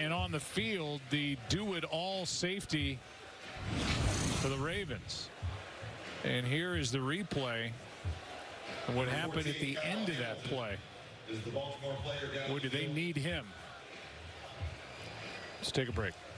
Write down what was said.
and on the field, the do-it-all safety for the Ravens. And here is the replay and what happened at the end of that play. Or do they need him? Let's take a break.